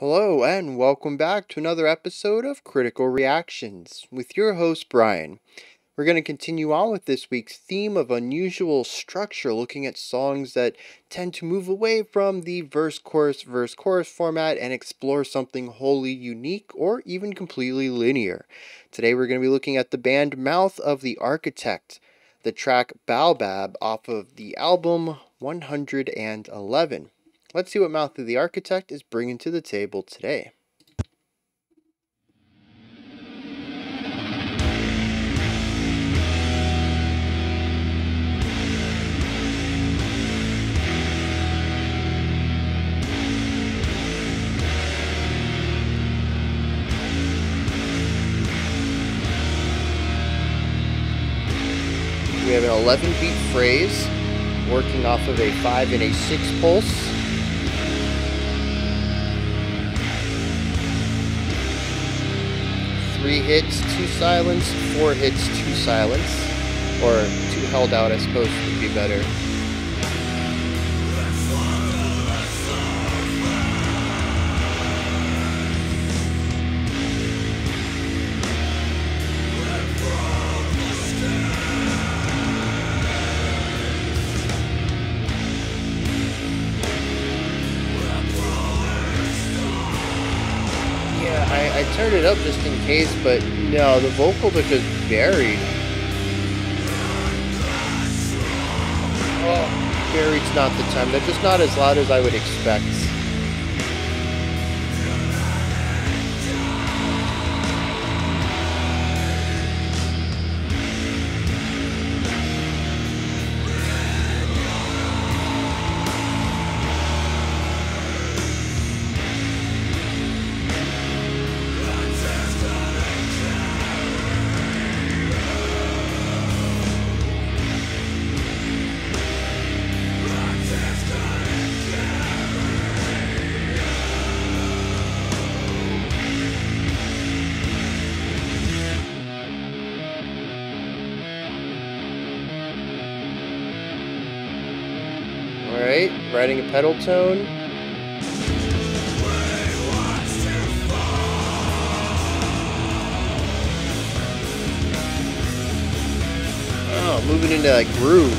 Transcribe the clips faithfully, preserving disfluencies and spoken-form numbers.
Hello and welcome back to another episode of Critical Reactions with your host Brian. We're going to continue on with this week's theme of unusual structure, looking at songs that tend to move away from the verse-chorus, verse-chorus format and explore something wholly unique or even completely linear. Today we're going to be looking at the band Mouth of the Architect, the track Baobab off of the album one hundred eleven. Let's see what Mouth of the Architect is bringing to the table today. We have an eleven beat phrase working off of a five and a six pulse. Three hits, two silence, four hits, two silence, or two held out, I suppose would be better. I turned it up just in case, but no, the vocals are just buried. Oh, buried's not the time. They're just not as loud as I would expect. Alright, riding a pedal tone. Oh, moving into that groove.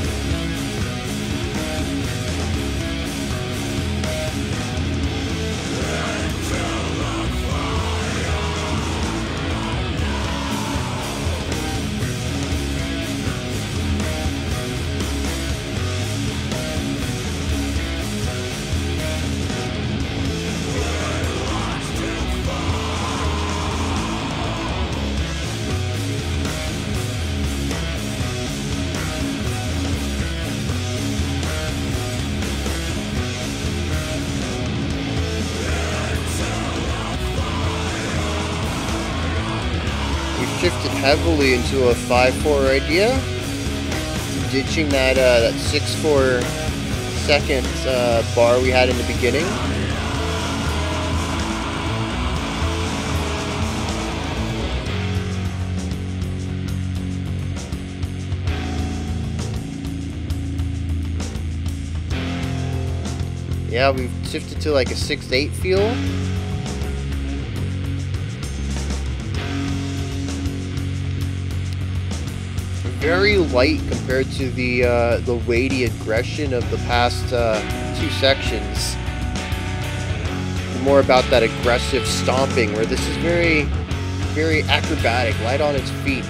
Shifted heavily into a five four idea, ditching that uh, that six four second uh, bar we had in the beginning. Yeah, we've shifted to like a six eight feel. Very light compared to the uh, the weighty aggression of the past uh, two sections. More about that aggressive stomping, where this is very, very acrobatic, light on its feet.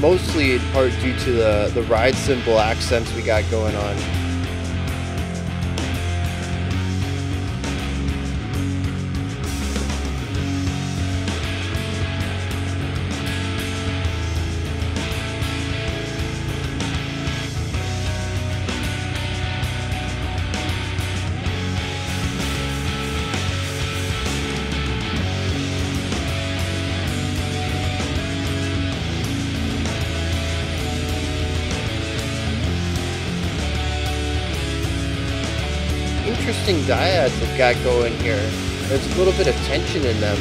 Mostly in part due to the, the ride cymbal accents we got going on. Interesting dyads they've got going here. There's a little bit of tension in them.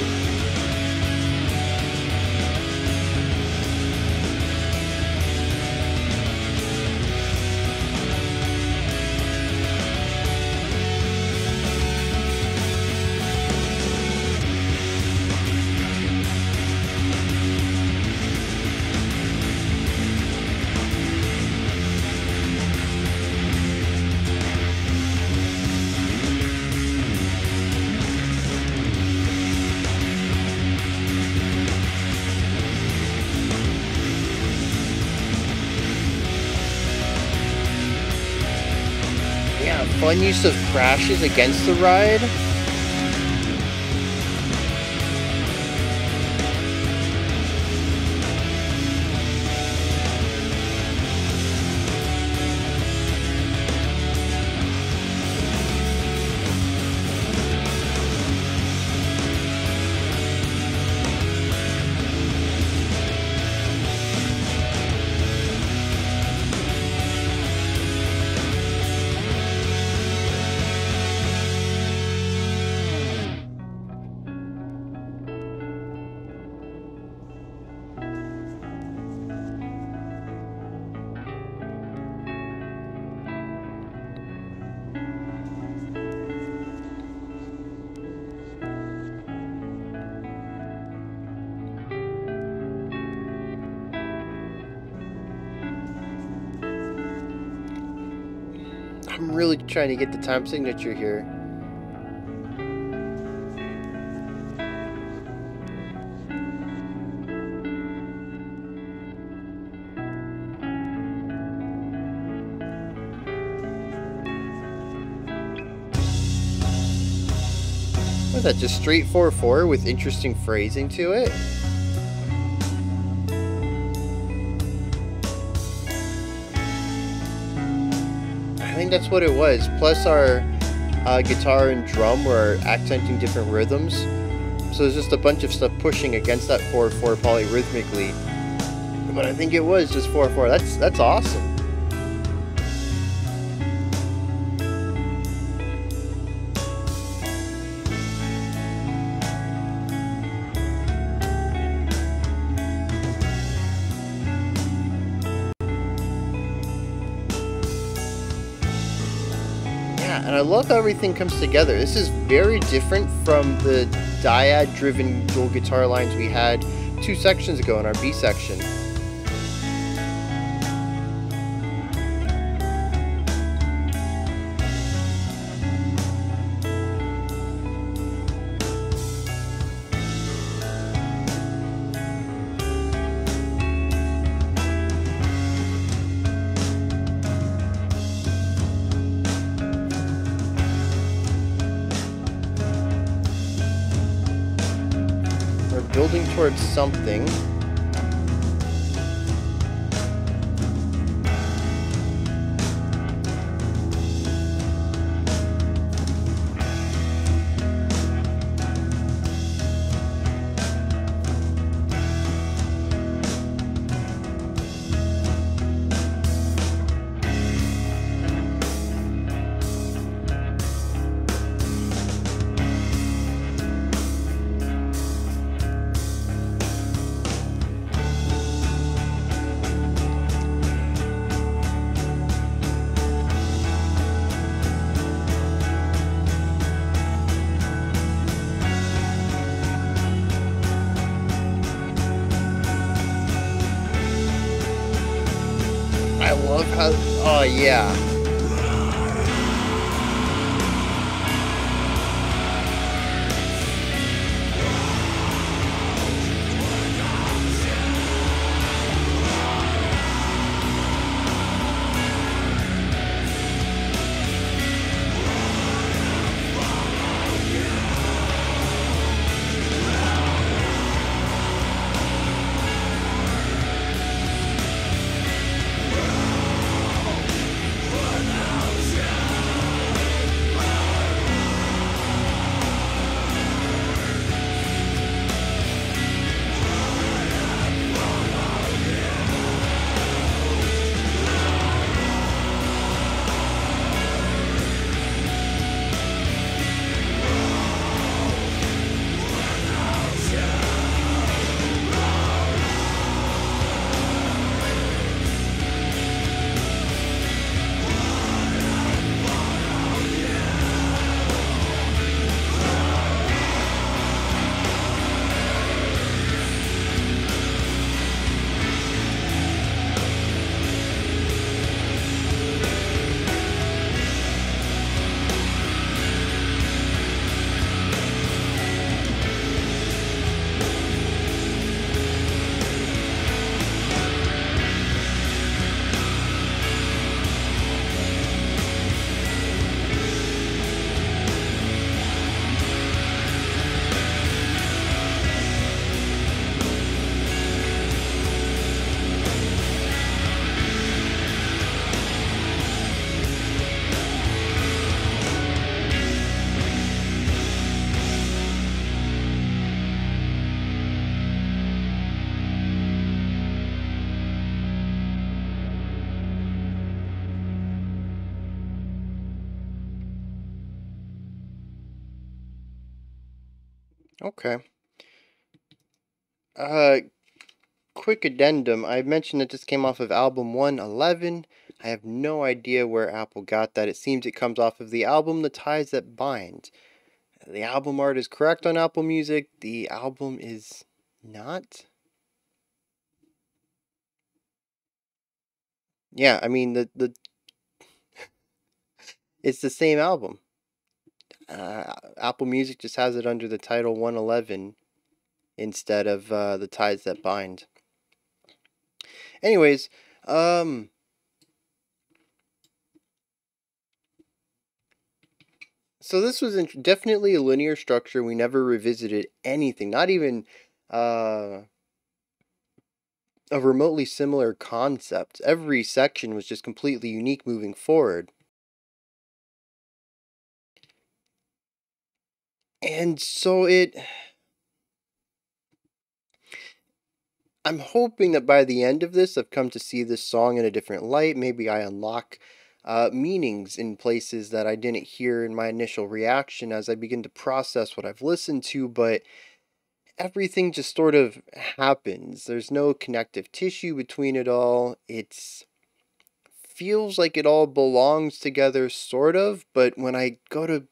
fun use of crashes against the ride. I'm really trying to get the time signature here. What's that, just straight four four with interesting phrasing to it? That's what it was, plus our uh, guitar and drum were accenting different rhythms, so there's just a bunch of stuff pushing against that four four polyrhythmically, but I think it was just four four. That's that's awesome. And I love how everything comes together. This is very different from the dyad-driven dual guitar lines we had two sections ago in our B section. Building towards something. Uh, oh yeah. Okay. Uh, quick addendum. I mentioned that this came off of album one eleven. I have no idea where Apple got that. It seems it comes off of the album The Ties That Bind. The album art is correct on Apple Music. The album is not. Yeah, I mean, the the it's the same album. Uh, Apple Music just has it under the title one eleven instead of uh, The Ties That Bind. Anyways, um... so this was definitely a linear structure. We never revisited anything, not even uh, a remotely similar concept. Every section was just completely unique moving forward. And so it... I'm hoping that by the end of this, I've come to see this song in a different light. Maybe I unlock... Uh, meanings in places that I didn't hear in my initial reaction as I begin to process what I've listened to, but everything just sort of happens. There's no connective tissue between it all. It's feels like it all belongs together, sort of, but when I go to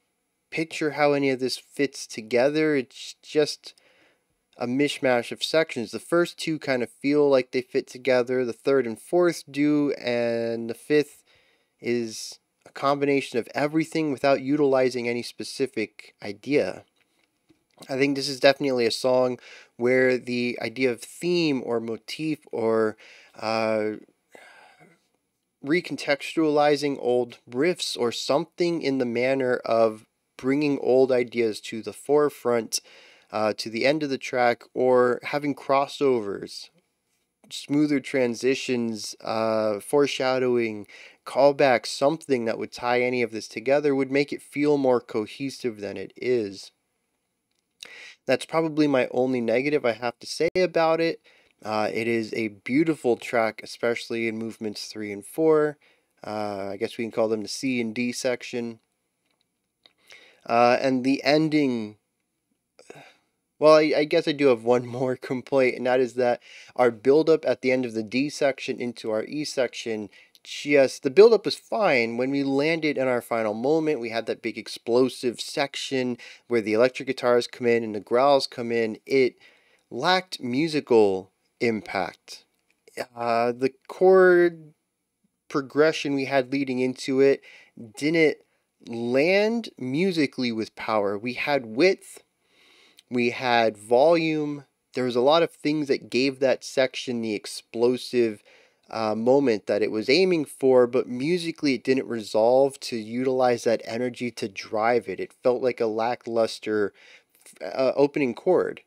picture how any of this fits together, it's just a mishmash of sections. The first two kind of feel like they fit together, the third and fourth do, and the fifth is a combination of everything without utilizing any specific idea. I think this is definitely a song where the idea of theme or motif or uh, recontextualizing old riffs or something in the manner of bringing old ideas to the forefront, uh, to the end of the track, or having crossovers, smoother transitions, uh, foreshadowing, callback, something that would tie any of this together would make it feel more cohesive than it is. That's probably my only negative I have to say about it. Uh, it is a beautiful track, especially in movements three and four. Uh, I guess we can call them the C and D section. Uh, and the ending... Well, I, I guess I do have one more complaint, and that is that our buildup at the end of the D section into our E section, just the buildup was fine. When we landed in our final moment, we had that big explosive section where the electric guitars come in and the growls come in. It lacked musical impact. Uh, the chord progression we had leading into it didn't land musically with power. We had width. We had volume. There was a lot of things that gave that section the explosive uh, moment that it was aiming for, but musically it didn't resolve to utilize that energy to drive it. It felt like a lackluster uh, opening chord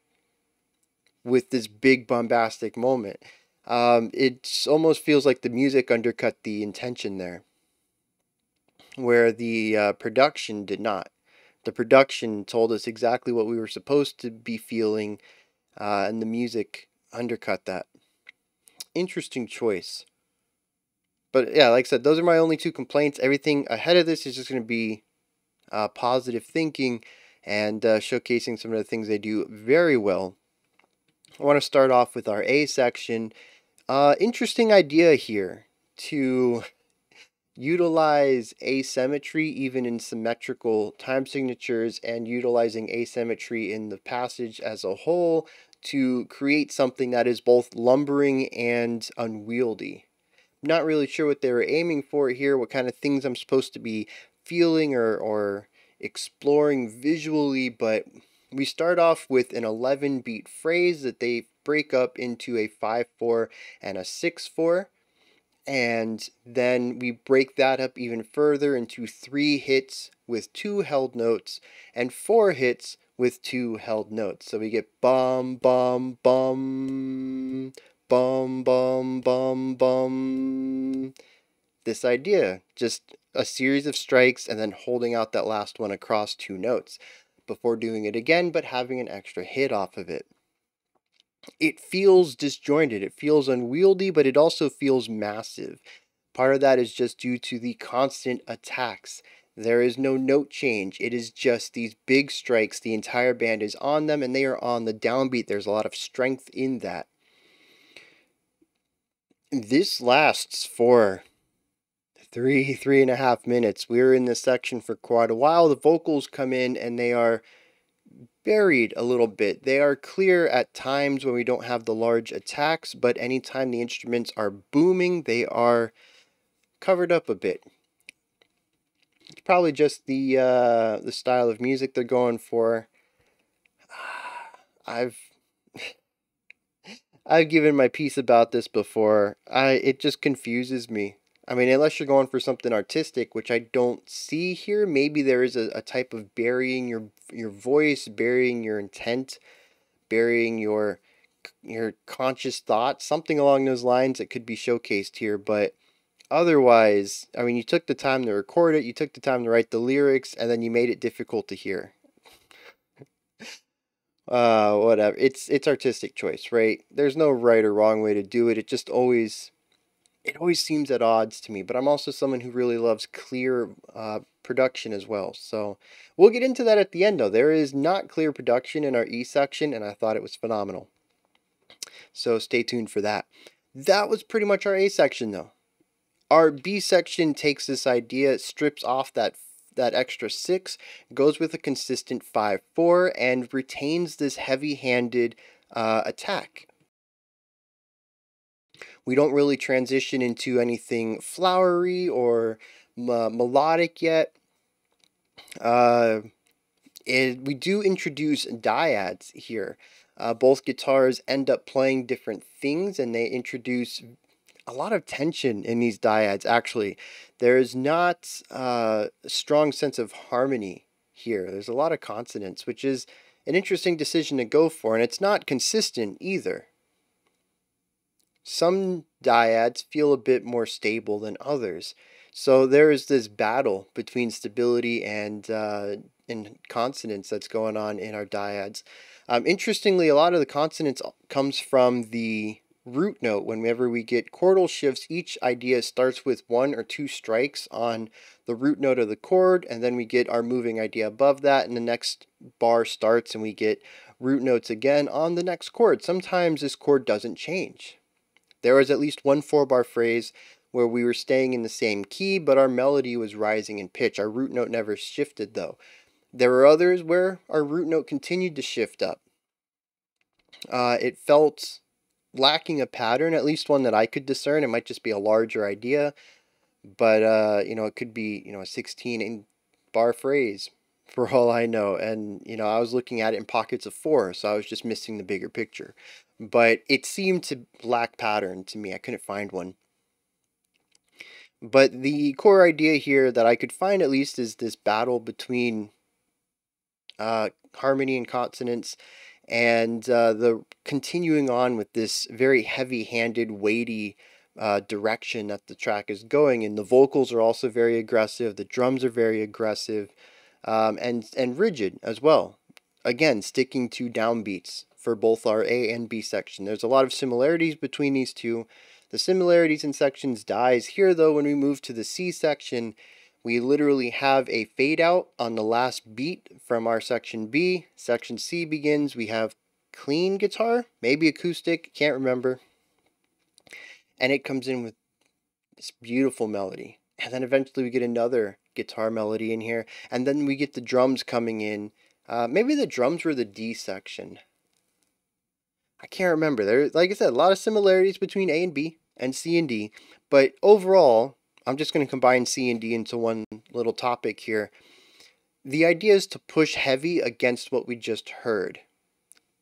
with this big bombastic moment. Um, it almost feels like the music undercut the intention there, where the uh, production did not. The production told us exactly what we were supposed to be feeling, uh, and the music undercut that. Interesting choice. But yeah, like I said, those are my only two complaints. Everything ahead of this is just going to be uh, positive thinking and uh, showcasing some of the things they do very well. I want to start off with our A section. Uh, interesting idea here to... utilize asymmetry even in symmetrical time signatures, and utilizing asymmetry in the passage as a whole to create something that is both lumbering and unwieldy. I'm not really sure what they were aiming for here, what kind of things I'm supposed to be feeling or, or exploring visually, but we start off with an eleven beat phrase that they break up into a five four and a six four. And then we break that up even further into three hits with two held notes and four hits with two held notes. So we get bum, bum, bum, bum, bum, bum, bum. This idea, just a series of strikes and then holding out that last one across two notes before doing it again, but having an extra hit off of it. It feels disjointed, it feels unwieldy, but it also feels massive. Part of that is just due to the constant attacks. There is no note change. It is just these big strikes. The entire band is on them, and they are on the downbeat. There's a lot of strength in that. This lasts for three, three and a half minutes. We're in this section for quite a while. The vocals come in, and they are buried a little bit. They are clear at times when we don't have the large attacks, but anytime the instruments are booming, they are covered up a bit. It's probably just the uh, the style of music they're going for. I've I've given my piece about this before. I it just confuses me. I mean, unless you're going for something artistic, which I don't see here, maybe there is a, a type of burying your your voice, burying your intent, burying your your conscious thought, something along those lines that could be showcased here. But otherwise, I mean, you took the time to record it, you took the time to write the lyrics, and then you made it difficult to hear. uh, whatever. It's it's artistic choice, right? There's no right or wrong way to do it. It just always... It always seems at odds to me, but I'm also someone who really loves clear uh, production as well. So we'll get into that at the end, though. There is not clear production in our E section, and I thought it was phenomenal. So stay tuned for that. That was pretty much our A section, though. Our B section takes this idea, strips off that that extra six, goes with a consistent five four, and retains this heavy-handed uh, attack. We don't really transition into anything flowery or uh, melodic yet. Uh, it, we do introduce dyads here. Uh, both guitars end up playing different things, and they introduce a lot of tension in these dyads, actually. There is not uh, a strong sense of harmony here. There's a lot of consonants, which is an interesting decision to go for, and it's not consistent either. Some dyads feel a bit more stable than others. So there is this battle between stability and, uh, and consonants that's going on in our dyads. Um, interestingly, a lot of the consonants comes from the root note. Whenever we get chordal shifts, each idea starts with one or two strikes on the root note of the chord, and then we get our moving idea above that, and the next bar starts, and we get root notes again on the next chord. Sometimes this chord doesn't change. There was at least one four-bar phrase where we were staying in the same key, but our melody was rising in pitch. Our root note never shifted, though. There were others where our root note continued to shift up. Uh, it felt lacking a pattern, at least one that I could discern. It might just be a larger idea, but, uh, you know, it could be, you know, a sixteen-bar phrase for all I know. And, you know, I was looking at it in pockets of four, so I was just missing the bigger picture. But it seemed to lack pattern to me. I couldn't find one. But the core idea here that I could find, at least, is this battle between uh, harmony and consonants, and uh, the continuing on with this very heavy-handed, weighty uh, direction that the track is going. And the vocals are also very aggressive. The drums are very aggressive um, and, and rigid as well. Again, sticking to downbeats for both our A and B section. There's a lot of similarities between these two. The similarities in sections dies here, though. When we move to the C section, we literally have a fade out on the last beat from our section B. Section C begins. We have clean guitar, maybe acoustic, can't remember. And it comes in with this beautiful melody. And then eventually we get another guitar melody in here. And then we get the drums coming in. Uh, maybe the drums were the D section. I can't remember. There, like I said, a lot of similarities between A and B and C and D. But overall, I'm just going to combine C and D into one little topic here. The idea is to push heavy against what we just heard.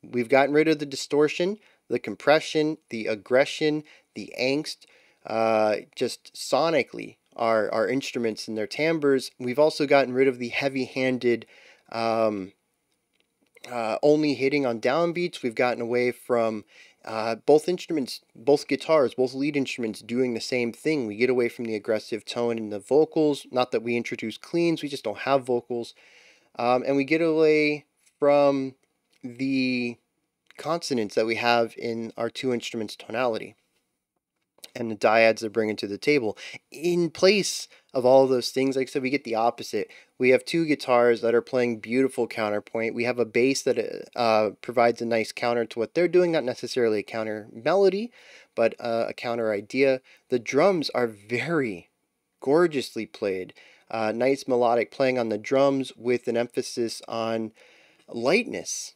We've gotten rid of the distortion, the compression, the aggression, the angst, uh, just sonically, our, our instruments and their timbres. We've also gotten rid of the heavy-handed... Um, Uh, only hitting on downbeats. We've gotten away from uh, both instruments, both guitars, both lead instruments doing the same thing. We get away from the aggressive tone in the vocals. Not that we introduce cleans, we just don't have vocals. Um, and we get away from the consonants that we have in our two instruments' tonality. and the dyads they're bringing to the table. In place of all of those things, like I said, we get the opposite. We have two guitars that are playing beautiful counterpoint. We have a bass that uh, provides a nice counter to what they're doing, not necessarily a counter melody, but uh, a counter idea. The drums are very gorgeously played. Uh, nice melodic playing on the drums with an emphasis on lightness.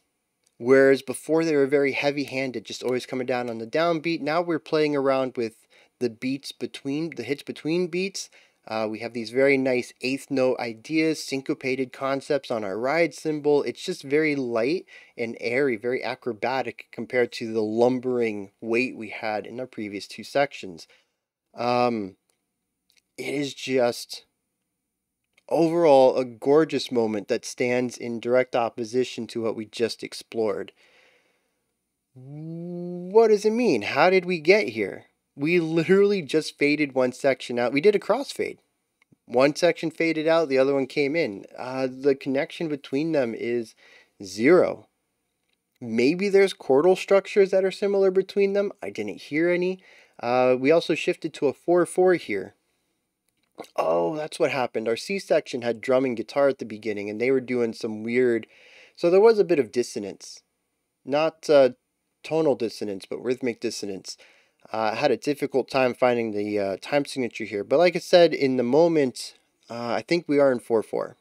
Whereas before they were very heavy-handed, just always coming down on the downbeat. Now we're playing around with the beats between, the hits between beats. Uh, we have these very nice eighth note ideas, syncopated concepts on our ride cymbal. It's just very light and airy, very acrobatic compared to the lumbering weight we had in our previous two sections. Um, it is just overall a gorgeous moment that stands in direct opposition to what we just explored. What does it mean? How did we get here? We literally just faded one section out. We did a crossfade. One section faded out, the other one came in. Uh, the connection between them is zero. Maybe there's chordal structures that are similar between them. I didn't hear any. Uh, we also shifted to a four four here. Oh, that's what happened. Our C section had drum and guitar at the beginning, and they were doing some weird... So there was a bit of dissonance. Not uh, tonal dissonance, but rhythmic dissonance. I uh, had a difficult time finding the uh, time signature here. But like I said, in the moment, uh, I think we are in four four.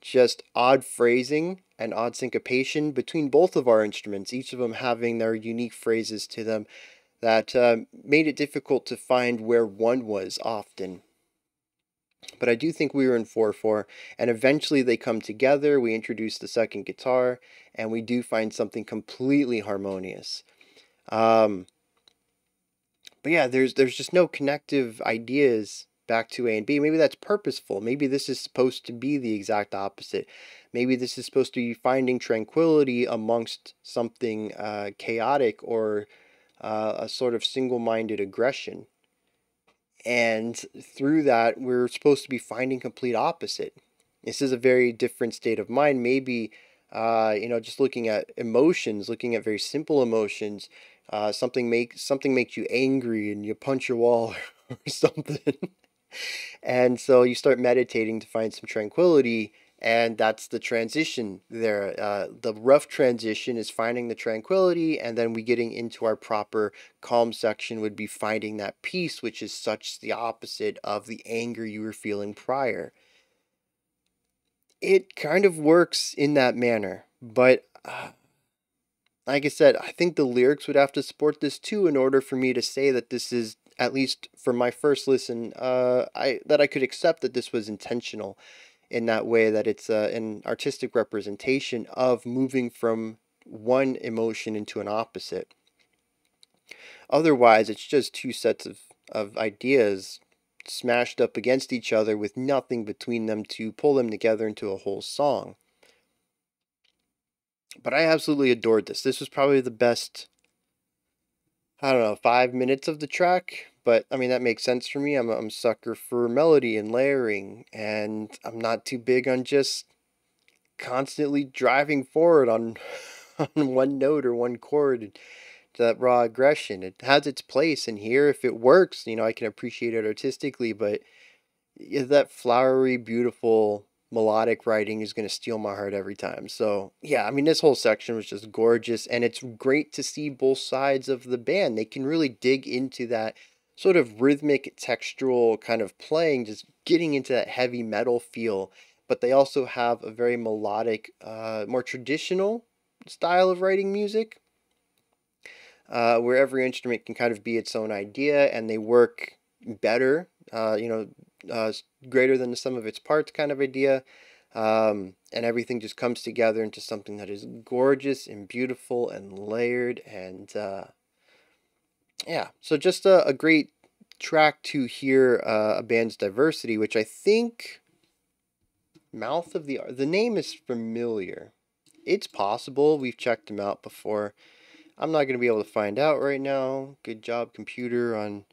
Just odd phrasing and odd syncopation between both of our instruments, each of them having their unique phrases to them that uh, made it difficult to find where one was often. But I do think we were in four four, and eventually they come together, we introduce the second guitar, and we do find something completely harmonious. Um... But yeah, there's there's just no connective ideas back to A and B. Maybe that's purposeful. Maybe this is supposed to be the exact opposite. Maybe this is supposed to be finding tranquility amongst something uh, chaotic or uh, a sort of single-minded aggression. And through that, we're supposed to be finding complete opposite. This is a very different state of mind. Maybe, uh, you know, just looking at emotions, looking at very simple emotions, Uh, something makes something makes you angry and you punch your wall or something. And so you start meditating to find some tranquility, and that's the transition there. Uh, the rough transition is finding the tranquility, and then we getting into our proper calm section would be finding that peace, which is such the opposite of the anger you were feeling prior. It kind of works in that manner, but... Uh, Like I said, I think the lyrics would have to support this too in order for me to say that this is, at least for my first listen, uh, I that I could accept that this was intentional in that way, that it's uh, an artistic representation of moving from one emotion into an opposite. Otherwise, it's just two sets of, of ideas smashed up against each other with nothing between them to pull them together into a whole song. But I absolutely adored this. This was probably the best, I don't know, five minutes of the track. But, I mean, that makes sense for me. I'm a, I'm a sucker for melody and layering. And I'm not too big on just constantly driving forward on, on one note or one chord. That raw aggression. It has its place in here. If it works, you know, I can appreciate it artistically. But that flowery, beautiful... melodic writing is going to steal my heart every time. So yeah, I mean, this whole section was just gorgeous, and it's great to see both sides of the band. They can really dig into that sort of rhythmic, textural kind of playing, just getting into that heavy metal feel. But they also have a very melodic, uh, more traditional style of writing music, uh, where every instrument can kind of be its own idea, and they work better, uh, you know, Uh, greater than the sum of its parts kind of idea, um, and everything just comes together into something that is gorgeous and beautiful and layered. And uh, yeah, so just a, a great track to hear uh, a band's diversity, which I think Mouth of the the name is familiar. It's possible we've checked them out before. I'm not going to be able to find out right now. Good job, computer, on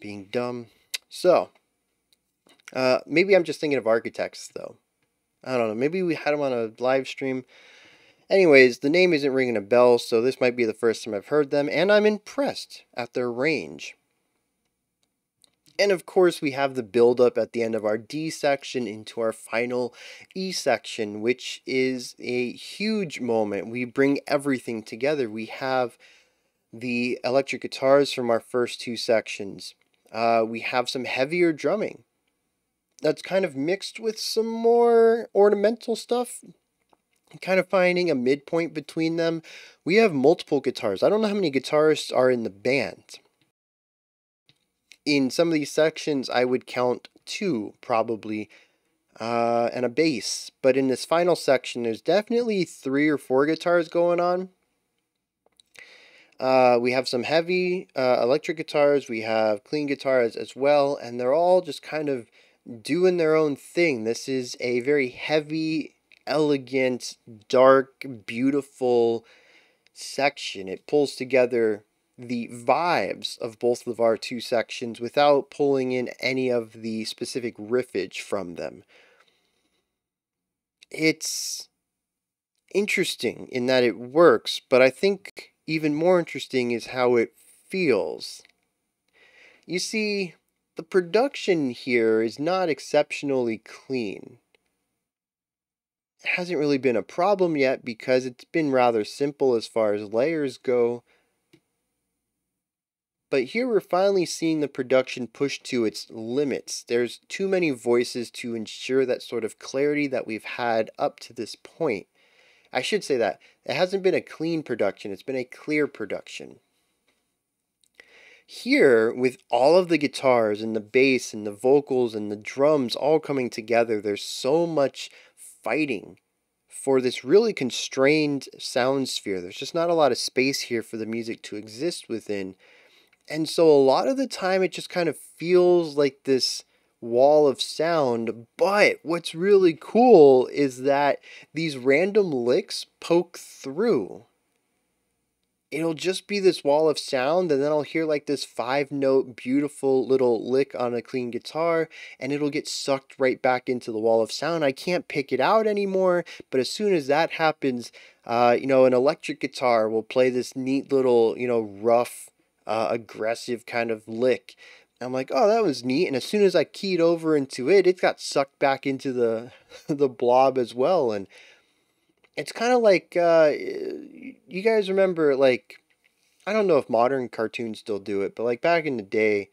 being dumb. So Uh, maybe I'm just thinking of Architects, though. I don't know. Maybe we had them on a live stream. Anyways, the name isn't ringing a bell, so this might be the first time I've heard them, and I'm impressed at their range. And of course, we have the buildup at the end of our D section into our final E section, which is a huge moment. We bring everything together. We have the electric guitars from our first two sections. Uh, we have some heavier drumming that's kind of mixed with some more ornamental stuff. Kind of finding a midpoint between them. We have multiple guitars. I don't know how many guitarists are in the band. In some of these sections, I would count two, probably, uh, and a bass. But in this final section, there's definitely three or four guitars going on. Uh, we have some heavy uh, electric guitars. We have clean guitars as well. And they're all just kind of doing their own thing. This is a very heavy, elegant, dark, beautiful section. It pulls together the vibes of both of our two sections without pulling in any of the specific riffage from them. It's interesting in that it works, but I think even more interesting is how it feels. You see, the production here is not exceptionally clean. It hasn't really been a problem yet because it's been rather simple as far as layers go. But here we're finally seeing the production pushed to its limits. There's too many voices to ensure that sort of clarity that we've had up to this point. I should say that. It hasn't been a clean production. It's been a clear production. Here, with all of the guitars and the bass and the vocals and the drums all coming together, there's so much fighting for this really constrained sound sphere. There's just not a lot of space here for the music to exist within. And so a lot of the time it just kind of feels like this wall of sound, but what's really cool is that these random licks poke through. It'll just be this wall of sound, and then I'll hear like this five note beautiful little lick on a clean guitar, and it'll get sucked right back into the wall of sound. I can't pick it out anymore, but as soon as that happens, uh, you know, an electric guitar will play this neat little, you know, rough, Uh, aggressive kind of lick. I'm like, oh, that was neat. And as soon as I keyed over into it, it got sucked back into the the blob as well. And it's kind of like, uh, you guys remember, like, I don't know if modern cartoons still do it, but like back in the day,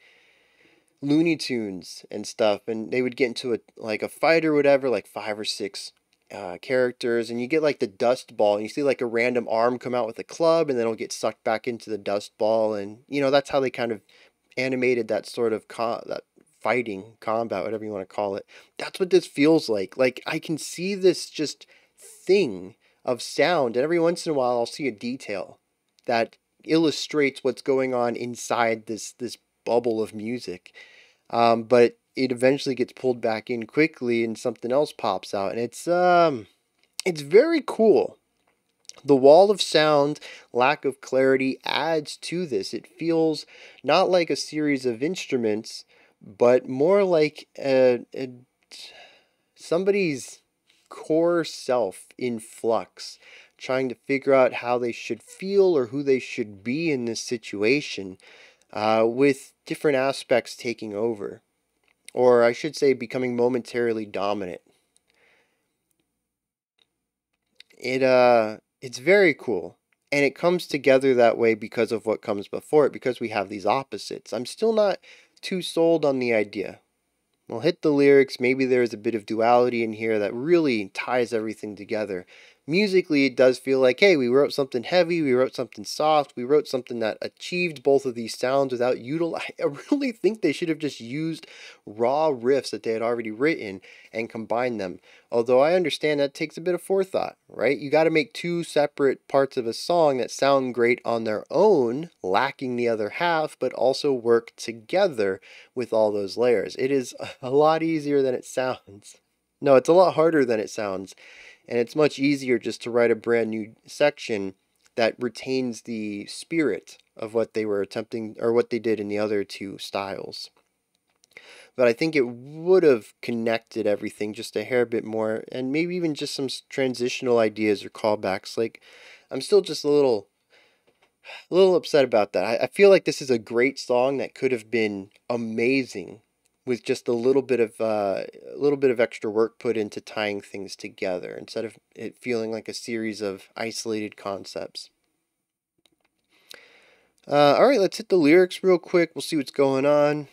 Looney Tunes and stuff, and they would get into a like a fight or whatever, like five or six Uh, characters, and you get like the dust ball, and you see like a random arm come out with a club, and then it'll get sucked back into the dust ball. And you know, that's how they kind of animated that sort of co that fighting, combat, whatever you want to call it. That's what this feels like. Like, I can see this just thing of sound, and every once in a while I'll see a detail that illustrates what's going on inside this this bubble of music, um, but it eventually gets pulled back in quickly and something else pops out. And it's, um, it's very cool. The wall of sound, lack of clarity adds to this. It feels not like a series of instruments, but more like a, a, somebody's core self in flux, trying to figure out how they should feel or who they should be in this situation, uh, with different aspects taking over. Or I should say, becoming momentarily dominant. It, uh, it's very cool. And it comes together that way because of what comes before it, because we have these opposites. I'm still not too sold on the idea. We'll hit the lyrics. Maybe there's a bit of duality in here that really ties everything together. Musically, it does feel like, hey, we wrote something heavy, we wrote something soft, we wrote something that achieved both of these sounds without utilizing. I really think they should have just used raw riffs that they had already written and combined them. Although I understand that takes a bit of forethought, right? You got to make two separate parts of a song that sound great on their own, lacking the other half, but also work together with all those layers. It is a lot easier than it sounds. No, it's a lot harder than it sounds. And it's much easier just to write a brand new section that retains the spirit of what they were attempting or what they did in the other two styles. But I think it would have connected everything just a hair bit more, and maybe even just some transitional ideas or callbacks. Like, I'm still just a little a little upset about that. I, I feel like this is a great song that could have been amazing with just a little bit of uh, a little bit of extra work put into tying things together instead of it feeling like a series of isolated concepts. Uh, all right, let's hit the lyrics real quick. We'll see what's going on.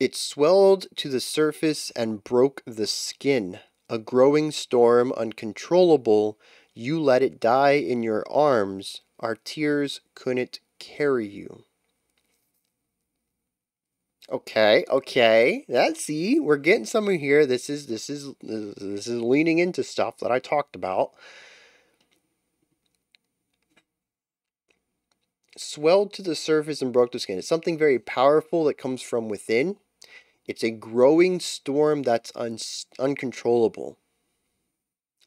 It swelled to the surface and broke the skin. A growing storm, uncontrollable. You let it die in your arms. Our tears couldn't carry you. Okay, okay. That's, see, we're getting somewhere here. This is this is this is leaning into stuff that I talked about. Swelled to the surface and broke the skin. It's something very powerful that comes from within. It's a growing storm that's un uncontrollable.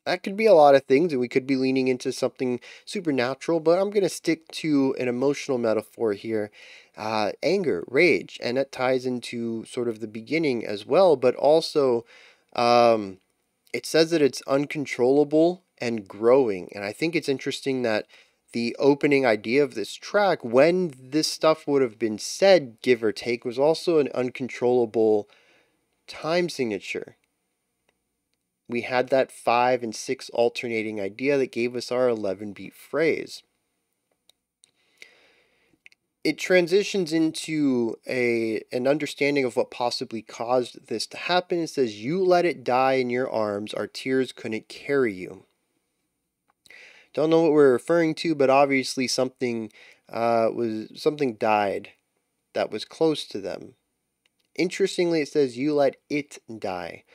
That could be a lot of things, and we could be leaning into something supernatural, but I'm going to stick to an emotional metaphor here. Uh, anger, rage, and that ties into sort of the beginning as well, but also um, it says that it's uncontrollable and growing, and I think it's interesting that the opening idea of this track, when this stuff would have been said, give or take, was also an uncontrollable time signature. We had that five and six alternating idea that gave us our eleven beat phrase. It transitions into a, an understanding of what possibly caused this to happen. It says, you let it die in your arms, our tears couldn't carry you. Don't know what we're referring to, but obviously something uh, was something died that was close to them. Interestingly, it says you let it die.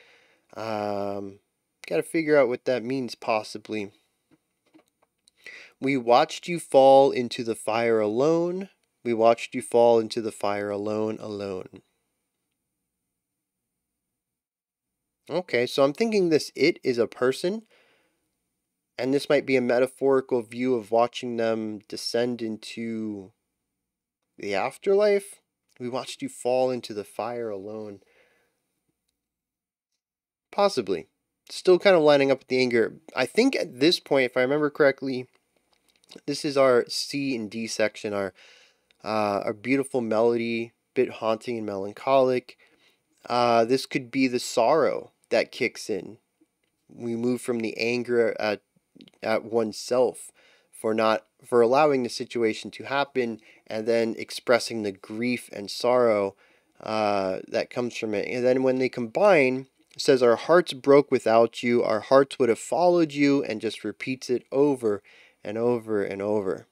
Um, got to figure out what that means, possibly. We watched you fall into the fire alone. We watched you fall into the fire alone, alone. Okay, so I'm thinking this it is a person. And this might be a metaphorical view of watching them descend into the afterlife. We watched you fall into the fire alone. Possibly. Still kind of lining up with the anger. I think at this point, if I remember correctly, this is our C and D section, our, uh, our beautiful melody, bit haunting and melancholic. Uh, this could be the sorrow that kicks in. We move from the anger at at oneself for not for allowing the situation to happen, and then expressing the grief and sorrow uh, that comes from it. And then when they combine, it says our hearts broke without you, our hearts would have followed you, and just repeats it over and over and over.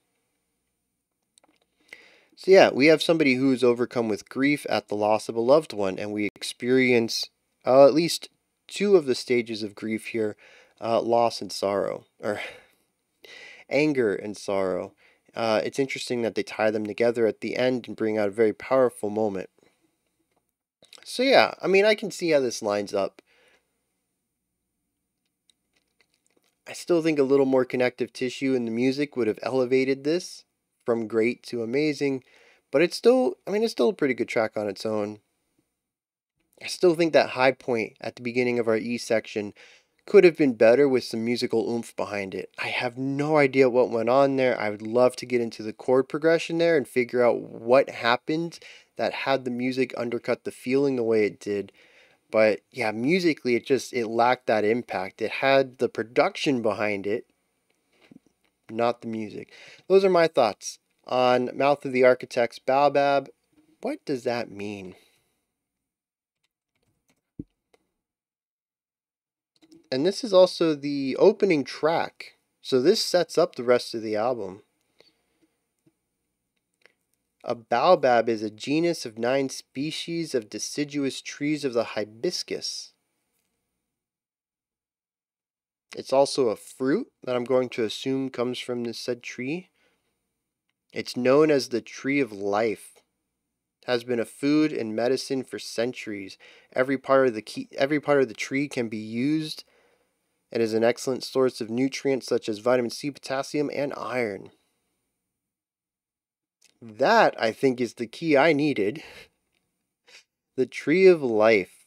So yeah, we have somebody who is overcome with grief at the loss of a loved one, and we experience uh, at least two of the stages of grief here. Uh, loss and sorrow, or anger and sorrow. Uh, it's interesting that they tie them together at the end and bring out a very powerful moment. So yeah, I mean, I can see how this lines up. I still think a little more connective tissue in the music would have elevated this from great to amazing, but it's still, I mean, it's still a pretty good track on its own. I still think that high point at the beginning of our E section could have been better with some musical oomph behind it. I have no idea what went on there. I would love to get into the chord progression there and figure out what happened that had the music undercut the feeling the way it did. But yeah, musically it just, it lacked that impact. It had the production behind it, not the music. Those are my thoughts on Mouth of the Architect's Baobab. What does that mean? And this is also the opening track. So this sets up the rest of the album. A baobab is a genus of nine species of deciduous trees of the hibiscus. It's also a fruit that I'm going to assume comes from this said tree. It's known as the tree of life. Has been a food and medicine for centuries. Every part of the key, every part of the tree can be used. It is an excellent source of nutrients such as vitamin C, potassium, and iron. That, I think, is the key I needed. The tree of life.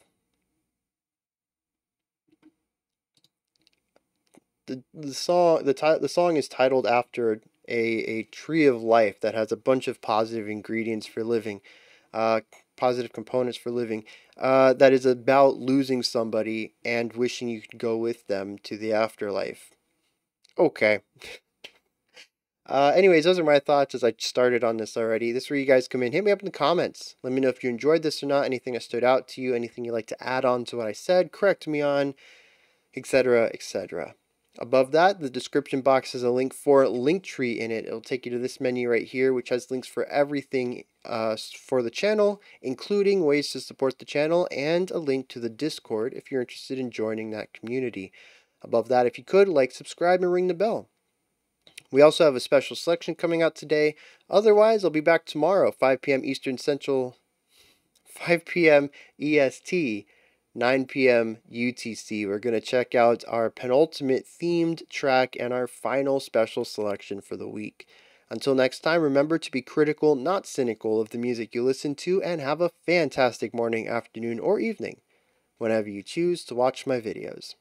The, the, song, the, the song is titled after a, a tree of life that has a bunch of positive ingredients for living, uh, positive components for living, uh, that is about losing somebody and wishing you could go with them to the afterlife. Okay. Uh, anyways, those are my thoughts as I started on this already. This is where you guys come in. Hit me up in the comments. Let me know if you enjoyed this or not, anything that stood out to you, anything you'd like to add on to what I said, correct me on, et cetera, et cetera. Above that, the description box has a link for Linktree in it. It'll take you to this menu right here, which has links for everything uh, for the channel, including ways to support the channel and a link to the Discord if you're interested in joining that community. Above that, if you could, like, subscribe, and ring the bell. We also have a special selection coming out today. Otherwise, I'll be back tomorrow, five p m Eastern Central, five p m E S T, nine p m U T C. We're going to check out our penultimate themed track and our final special selection for the week. Until next time, remember to be critical, not cynical, of the music you listen to, and have a fantastic morning, afternoon, or evening, whenever you choose to watch my videos.